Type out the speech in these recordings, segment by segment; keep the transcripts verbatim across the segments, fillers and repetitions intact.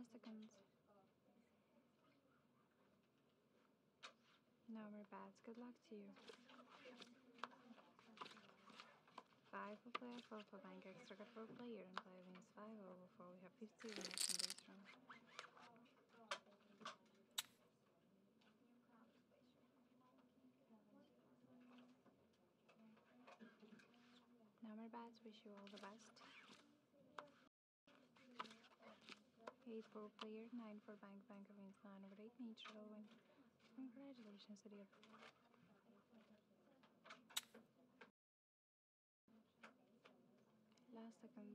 five seconds. No more bats. Good luck to you. five will play a four for bank extra got four player and play wins five over four. We have fifty winners in this round. No more bats. Wish you all the best. eight for player, nine for bank, bank wins nine over eight, natural win. Congratulations, dear. Last seconds.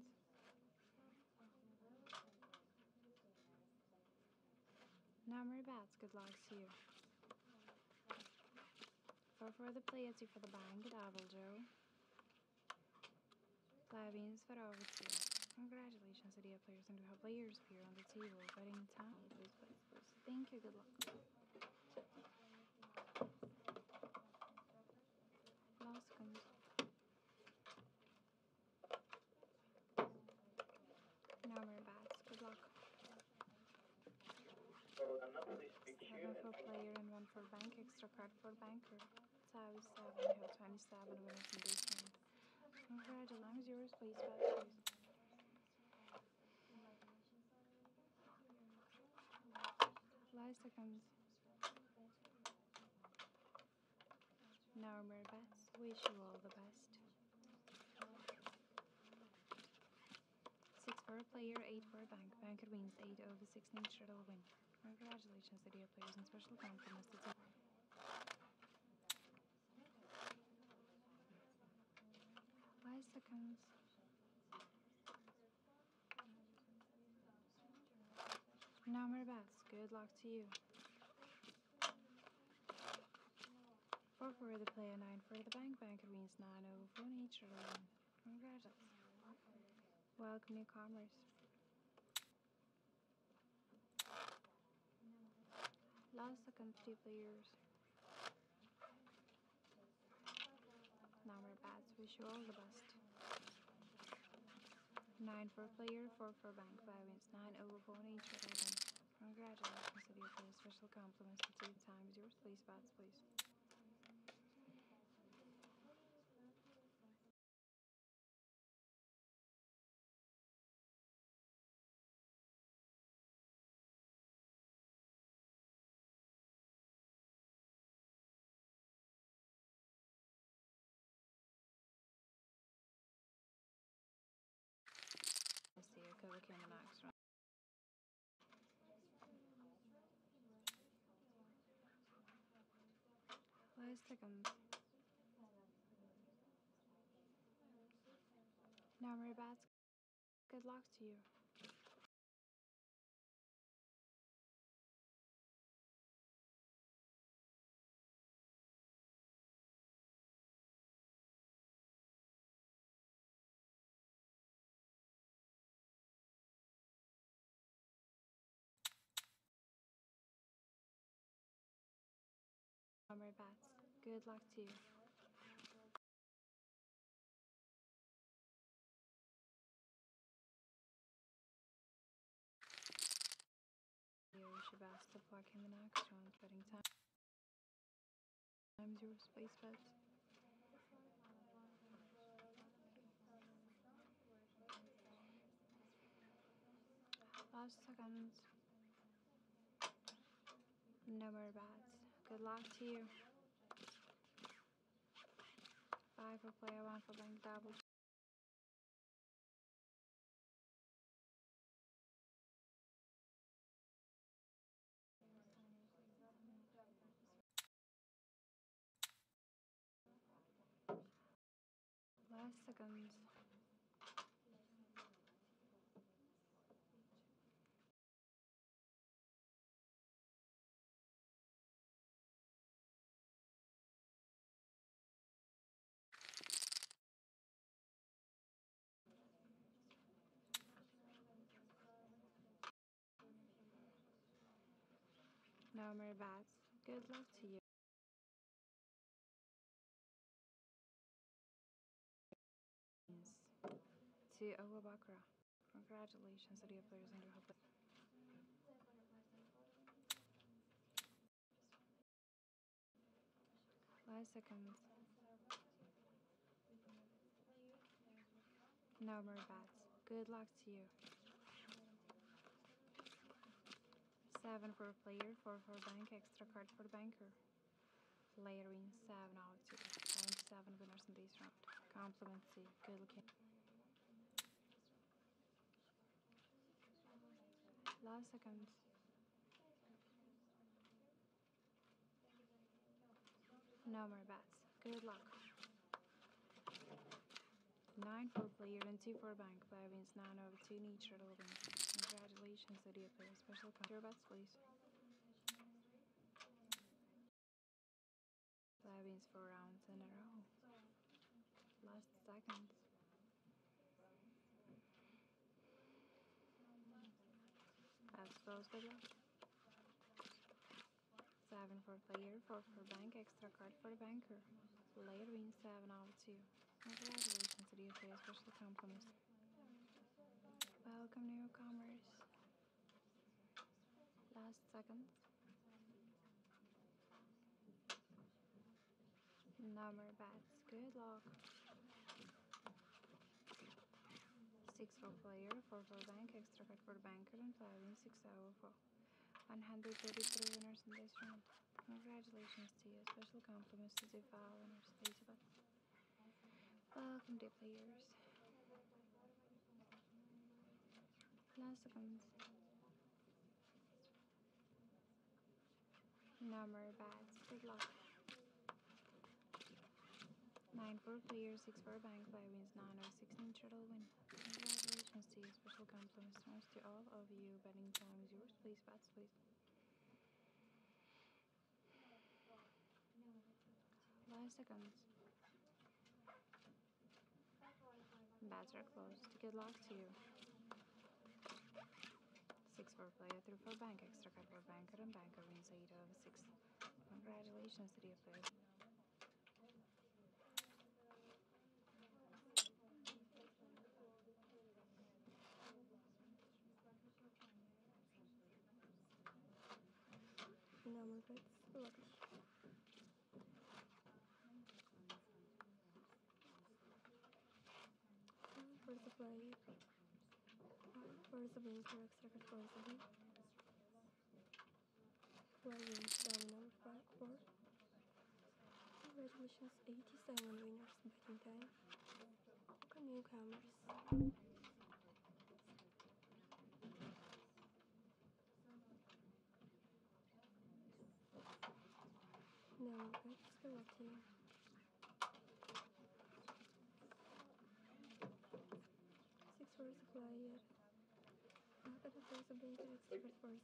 No more bats, good luck to you. four for the player, two for the bank, double draw. Play wins for over two. Congratulations, dear players, and we have players here on the table. Betting time. Please, please, please. Thank you. Good luck. Last comes. No more bats. Good luck. Seven for player and one for bank. Extra card for banker. Tie is seven. We have twenty-seven winners in this round. Congratulations, yours, please, please. Last seconds. Now we're best. Wish you all the best. six for a player, eight for a bank. Banker wins eight over six. Natural win. Congratulations, dear players, and special compliments to the team. Last seconds. No more bats. Good luck to you. four for the player, nine for the bank. Banker wins nine over four. Nature one. Congratulations. Welcome, newcomers. Last second, three players. No more bats. Wish you all the best. nine for player, four for bank, five wins, nine over four, nature eleven. Congratulations, dear players, special compliments to two times yours, please, bats, please. Let's see, okay, we can the next round. Last second. Now we're bats. Good luck to you. No more bats. Good luck to you. You wish your best of luck in the next round. Betting time. Time's your space bet. Last seconds. No more bats. Good luck to you. five for player, one for bank, double. Last seconds. No more bats. Good luck to you. To Owabakra. Congratulations, dear players, and your hope. Five seconds. No more bats. Good luck to you. Seven for player, four for bank, extra card for banker. Player wins seven out of two. And seven winners in this round. Compliment C. Good looking. Last seconds. No more bats. Good luck. Nine for player and two for bank. Player wins nine over two in each relevant. Congratulations, dear player. Special count. Your bets, please. Player wins four rounds in a row. Last seconds. Bats close, good luck. seven for player, four for bank, extra card for banker. Player wins seven out of two. Congratulations to you for your special compliments. Welcome newcomers. Last second. Number bats, good luck. six for player, four for bank, extra card for banker, and five in six over four. one hundred thirty-three winners in this round. Congratulations to you. Special compliments to the five winners. Elizabeth. Welcome, dear players. Last seconds. Number bats. Good luck. nine for player, six for bank, five wins, nine or sixteen turtle win. Congratulations to you, special compliments to all of you. Betting time is yours, please, bats, please. Last seconds. Bats are closed, good luck to you. six for player, three for bank, extra card for banker, and banker wins eight over six. Congratulations to you, players. Normal bats. Look. For the player, for the banker, extra card for the bank. Player wins seven over five, four. Congratulations, eighty-seven winners betting time. Welcome newcomers. No, let's go up to you. Six for supplier. I'm gonna force a bank, extra for the bank.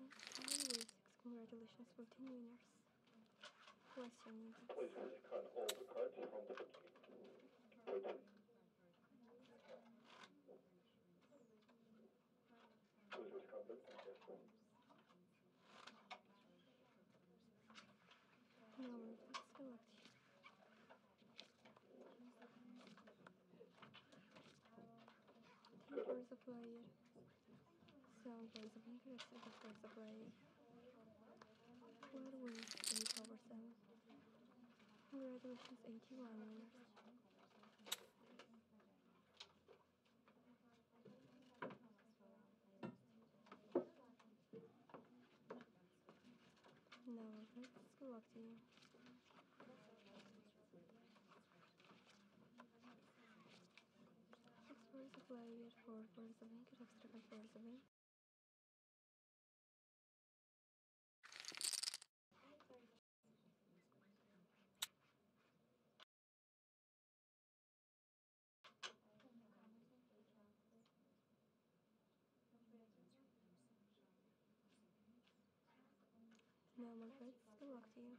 And finally, six. Congratulations, fourteen winners. Question needs. Please discard all the cards from the deck. Please discard the contestants. No, let's go up to you. Three for the player. Seven for the banker, extra for the player. Four wins, eight over seven. Congratulations, eighty-one winners. Now let's go back to you. Six for the player, four for the banker, extra card for the bank. No more bets, good luck to you.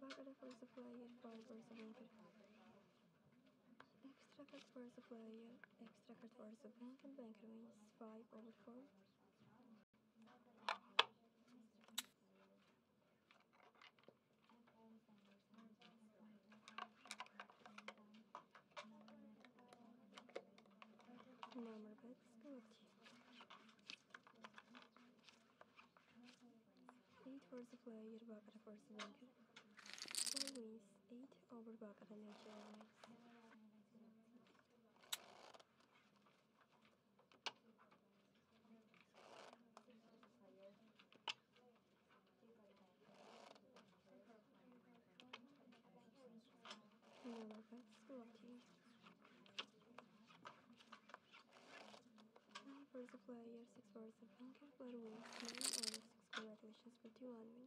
Bucket for the player, ball for the banker. Extra card for the player, extra card for the bank, and banker wins five over four. Number bets, go up for the player, bucket for the banker. One wins, eight over bucket and eight wins. nine for the player, six for the banker, player wins nine over six, congratulations for two one wins.